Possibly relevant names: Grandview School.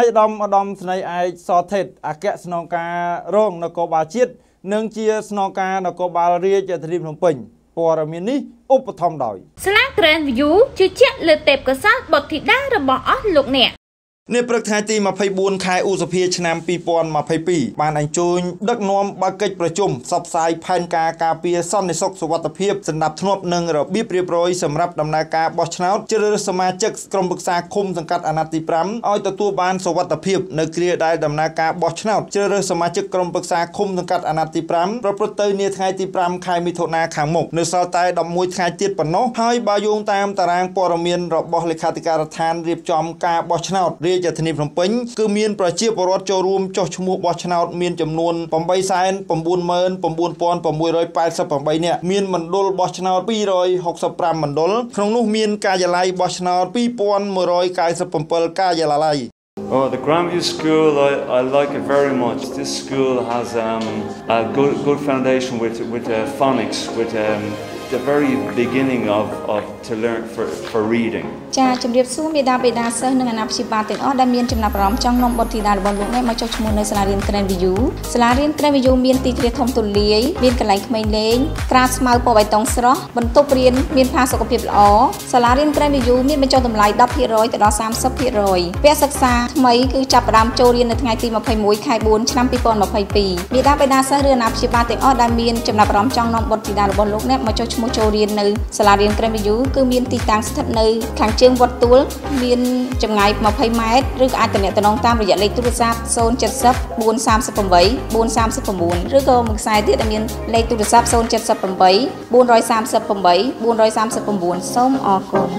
ឯកឧត្តមស្នេហ៍អាចសតថេតអគ្គស្នងការរងនគរបាលជាតិនិងជាស្នងការនគរបាលរាជធានីភ្នំពេញព័ត៌មាននេះឧបត្ថម្ភដោយ នេះព្រឹកថ្ងៃទី 22 រាជធានីភ្នំពេញគឺមានប្រជាពលរដ្ឋចូលរួមចុះឈ្មោះបោះឆ្នោតមានចំនួន Oh, the Grandview School, I like it very much. This school has a good foundation with phonics, with the very beginning of to learn for reading.គឺមានទីតាំងស្ថិតនៅខាងជើងវត្តទួលមានចម្ងាយ 20 ម៉ែត្រឬអាចទំនាក់ទំនងតាមរយៈលេខទូរស័ព្ទ 070 438 438 439 ឬក៏មួយខ្សែទៀតដែលមានលេខទូរស័ព្ទ 070 8 439 សូមអរគុណ